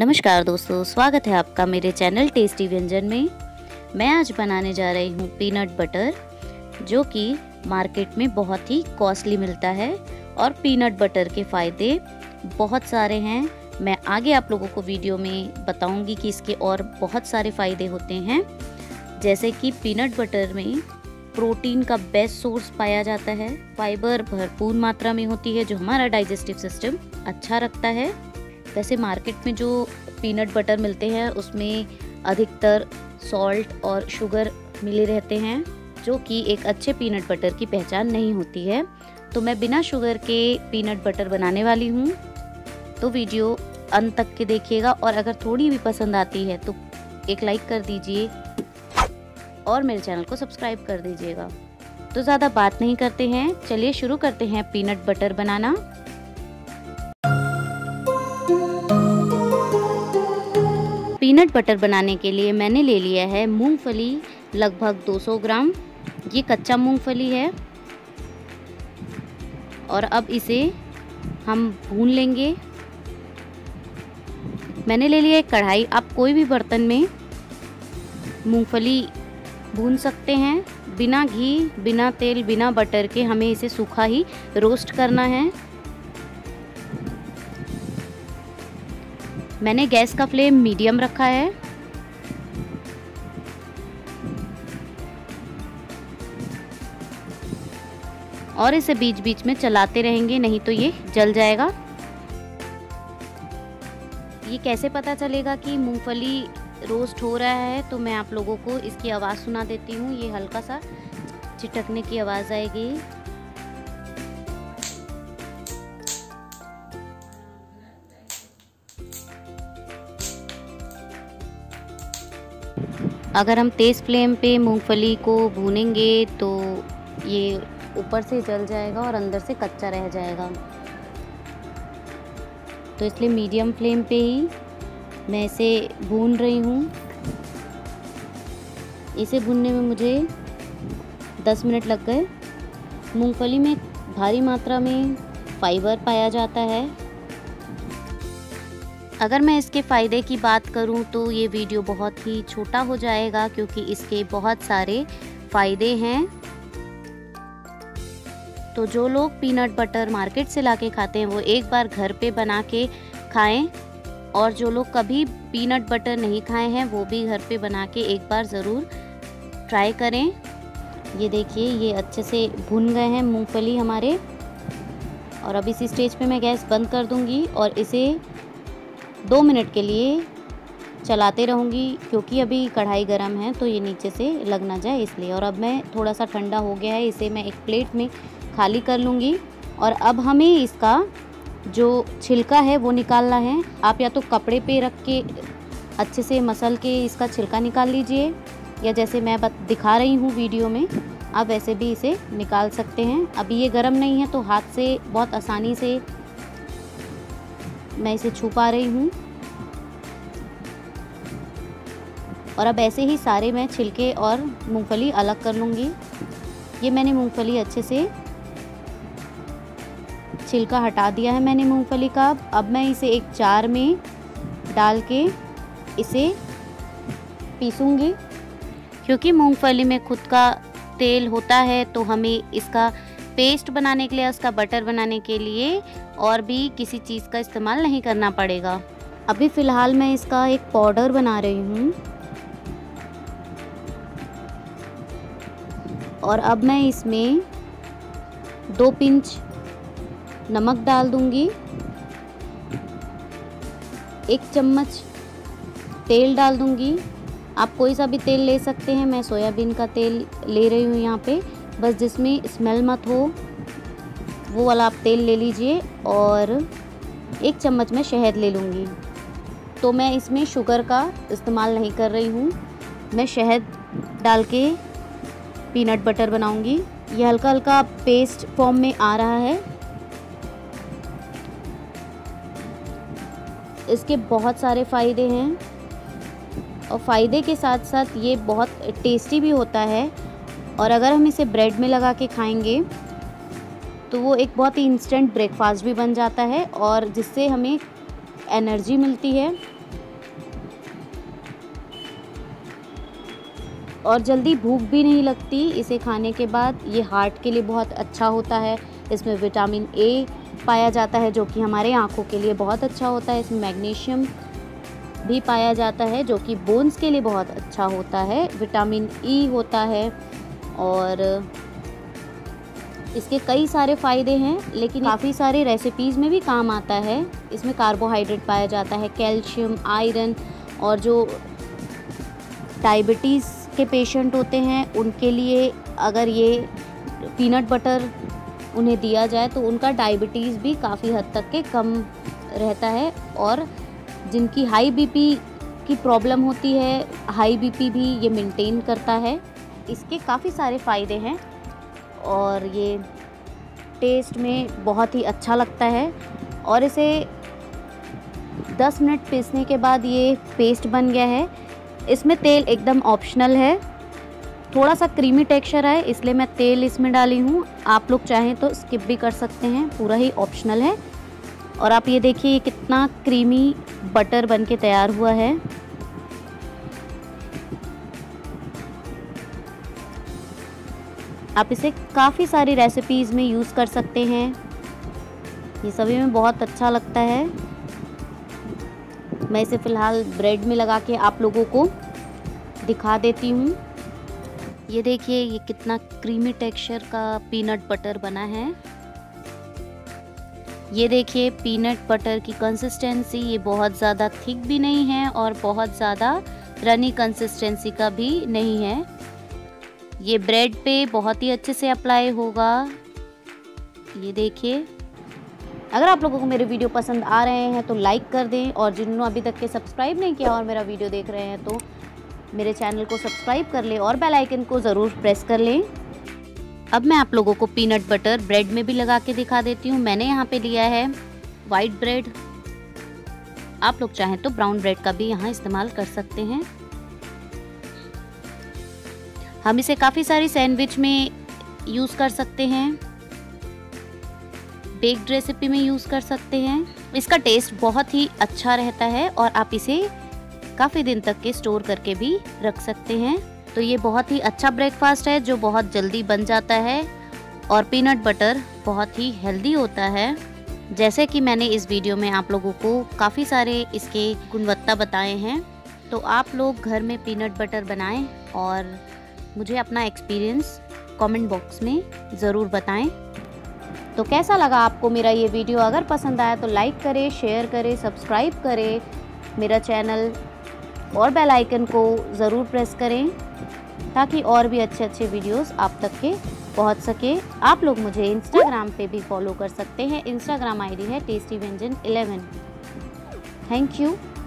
नमस्कार दोस्तों, स्वागत है आपका मेरे चैनल टेस्टी व्यंजन में। मैं आज बनाने जा रही हूँ पीनट बटर, जो कि मार्केट में बहुत ही कॉस्टली मिलता है। और पीनट बटर के फ़ायदे बहुत सारे हैं। मैं आगे आप लोगों को वीडियो में बताऊँगी कि इसके और बहुत सारे फ़ायदे होते हैं, जैसे कि पीनट बटर में प्रोटीन का बेस्ट सोर्स पाया जाता है। फाइबर भरपूर मात्रा में होती है, जो हमारा डाइजेस्टिव सिस्टम अच्छा रखता है। वैसे मार्केट में जो पीनट बटर मिलते हैं उसमें अधिकतर सॉल्ट और शुगर मिले रहते हैं, जो कि एक अच्छे पीनट बटर की पहचान नहीं होती है। तो मैं बिना शुगर के पीनट बटर बनाने वाली हूँ, तो वीडियो अंत तक के देखिएगा। और अगर थोड़ी भी पसंद आती है तो एक लाइक कर दीजिए और मेरे चैनल को सब्सक्राइब कर दीजिएगा। तो ज़्यादा बात नहीं करते हैं, चलिए शुरू करते हैं पीनट बटर बनाना। पीनट बटर बनाने के लिए मैंने ले लिया है मूंगफली लगभग 200 ग्राम। ये कच्चा मूंगफली है और अब इसे हम भून लेंगे। मैंने ले लिया एक कढ़ाई। आप कोई भी बर्तन में मूंगफली भून सकते हैं। बिना घी, बिना तेल, बिना बटर के हमें इसे सूखा ही रोस्ट करना है। मैंने गैस का फ्लेम मीडियम रखा है। और इसे बीच बीच में चलाते रहेंगे, नहीं तो ये जल जाएगा। ये कैसे पता चलेगा कि मूंगफली रोस्ट हो रहा है? तो मैं आप लोगों को इसकी आवाज़ सुना देती हूँ। ये हल्का सा चिटकने की आवाज़ आएगी। अगर हम तेज़ फ्लेम पे मूंगफली को भूनेंगे तो ये ऊपर से जल जाएगा और अंदर से कच्चा रह जाएगा। तो इसलिए मीडियम फ्लेम पे ही मैं इसे भून रही हूँ। इसे भूनने में मुझे 10 मिनट लग गए। मूंगफली में भारी मात्रा में फाइबर पाया जाता है। अगर मैं इसके फ़ायदे की बात करूँ तो ये वीडियो बहुत ही छोटा हो जाएगा, क्योंकि इसके बहुत सारे फ़ायदे हैं। तो जो लोग पीनट बटर मार्केट से लाके खाते हैं वो एक बार घर पे बना के खाएँ, और जो लोग कभी पीनट बटर नहीं खाए हैं वो भी घर पे बना के एक बार ज़रूर ट्राई करें। ये देखिए, ये अच्छे से भुन गए हैं मूंगफली हमारे। और अब इसी स्टेज पे मैं गैस बंद कर दूंगी और इसे 2 मिनट के लिए चलाते रहूंगी, क्योंकि अभी कढ़ाई गर्म है तो ये नीचे से लग ना जाए इसलिए। और अब मैं थोड़ा सा ठंडा हो गया है, इसे मैं एक प्लेट में खाली कर लूँगी। और अब हमें इसका जो छिलका है वो निकालना है। आप या तो कपड़े पे रख के अच्छे से मसल के इसका छिलका निकाल लीजिए, या जैसे मैं दिखा रही हूँ वीडियो में आप वैसे भी इसे निकाल सकते हैं। अभी ये गर्म नहीं है तो हाथ से बहुत आसानी से मैं इसे छुपा रही हूँ। और अब ऐसे ही सारे मैं छिलके और मूंगफली अलग कर लूँगी। ये मैंने मूंगफली अच्छे से छिलका हटा दिया है मैंने मूंगफली का। अब मैं इसे एक जार में डाल के इसे पीसूंगी, क्योंकि मूंगफली में खुद का तेल होता है। तो हमें इसका पेस्ट बनाने के लिए, उसका बटर बनाने के लिए और भी किसी चीज़ का इस्तेमाल नहीं करना पड़ेगा। अभी फ़िलहाल मैं इसका एक पाउडर बना रही हूँ। और अब मैं इसमें 2 पिंच नमक डाल दूंगी, 1 चम्मच तेल डाल दूंगी। आप कोई सा भी तेल ले सकते हैं, मैं सोयाबीन का तेल ले रही हूँ यहाँ पे, बस जिसमें स्मेल मत हो वो वाला आप तेल ले लीजिए। और 1 चम्मच मैं शहद ले लूँगी। तो मैं इसमें शुगर का इस्तेमाल नहीं कर रही हूँ, मैं शहद डाल के पीनट बटर बनाऊँगी। ये हल्का हल्का पेस्ट फॉर्म में आ रहा है। इसके बहुत सारे फ़ायदे हैं, और फ़ायदे के साथ साथ ये बहुत टेस्टी भी होता है। और अगर हम इसे ब्रेड में लगा के खाएंगे तो वो एक बहुत ही इंस्टेंट ब्रेकफास्ट भी बन जाता है, और जिससे हमें एनर्जी मिलती है। और जल्दी भूख भी नहीं लगती। इसे खाने के बाद ये हार्ट के लिए बहुत अच्छा होता है। इसमें विटामिन ए पाया जाता है जो कि हमारे आँखों के लिए बहुत अच्छा होता है। इसमें मैग्नीशियम भी पाया जाता है जो कि बोन्स के लिए बहुत अच्छा होता है। विटामिन ई होता है और इसके कई सारे फ़ायदे हैं, लेकिन काफ़ी सारे रेसिपीज़ में भी काम आता है। इसमें कार्बोहाइड्रेट पाया जाता है, कैल्शियम, आयरन, और जो डायबिटीज़ के पेशेंट होते हैं उनके लिए अगर ये पीनट बटर उन्हें दिया जाए तो उनका डायबिटीज़ भी काफ़ी हद तक के कम रहता है। और जिनकी हाई बीपी की प्रॉब्लम होती है, हाई बीपी भी ये मेंटेन करता है। इसके काफ़ी सारे फ़ायदे हैं और ये टेस्ट में बहुत ही अच्छा लगता है। और इसे 10 मिनट पीसने के बाद ये पेस्ट बन गया है। इसमें तेल एकदम ऑप्शनल है। थोड़ा सा क्रीमी टेक्सचर है इसलिए मैं तेल इसमें डाली हूँ। आप लोग चाहें तो स्किप भी कर सकते हैं, पूरा ही ऑप्शनल है। और आप ये देखिए कितना क्रीमी बटर बन के तैयार हुआ है। आप इसे काफ़ी सारी रेसिपीज़ में यूज़ कर सकते हैं, ये सभी में बहुत अच्छा लगता है। मैं इसे फ़िलहाल ब्रेड में लगा के आप लोगों को दिखा देती हूँ। ये देखिए ये कितना क्रीमी टेक्सचर का पीनट बटर बना है। ये देखिए पीनट बटर की कंसिस्टेंसी, ये बहुत ज़्यादा थिक भी नहीं है और बहुत ज़्यादा रनी कंसिस्टेंसी का भी नहीं है। ये ब्रेड पे बहुत ही अच्छे से अप्लाई होगा। ये देखिए, अगर आप लोगों को मेरे वीडियो पसंद आ रहे हैं तो लाइक कर दें, और जिन्होंने अभी तक के सब्सक्राइब नहीं किया और मेरा वीडियो देख रहे हैं तो मेरे चैनल को सब्सक्राइब कर लें और बेल आइकन को ज़रूर प्रेस कर लें। अब मैं आप लोगों को पीनट बटर ब्रेड में भी लगा के दिखा देती हूँ। मैंने यहाँ पर लिया है वाइट ब्रेड, आप लोग चाहें तो ब्राउन ब्रेड का भी यहाँ इस्तेमाल कर सकते हैं। हम इसे काफ़ी सारी सैंडविच में यूज़ कर सकते हैं, बेक्ड रेसिपी में यूज़ कर सकते हैं। इसका टेस्ट बहुत ही अच्छा रहता है और आप इसे काफ़ी दिन तक के स्टोर करके भी रख सकते हैं। तो ये बहुत ही अच्छा ब्रेकफास्ट है जो बहुत जल्दी बन जाता है और पीनट बटर बहुत ही हेल्दी होता है। जैसे कि मैंने इस वीडियो में आप लोगों को काफ़ी सारे इसके गुणवत्ता बताए हैं, तो आप लोग घर में पीनट बटर बनाएँ और मुझे अपना एक्सपीरियंस कमेंट बॉक्स में ज़रूर बताएं। तो कैसा लगा आपको मेरा ये वीडियो? अगर पसंद आया तो लाइक करें, शेयर करें, सब्सक्राइब करें मेरा चैनल और बेल आइकन को ज़रूर प्रेस करें ताकि और भी अच्छे अच्छे वीडियोस आप तक के पहुंच सके। आप लोग मुझे इंस्टाग्राम पे भी फॉलो कर सकते हैं। इंस्टाग्राम ID है tasty vyanjan11। Thank you.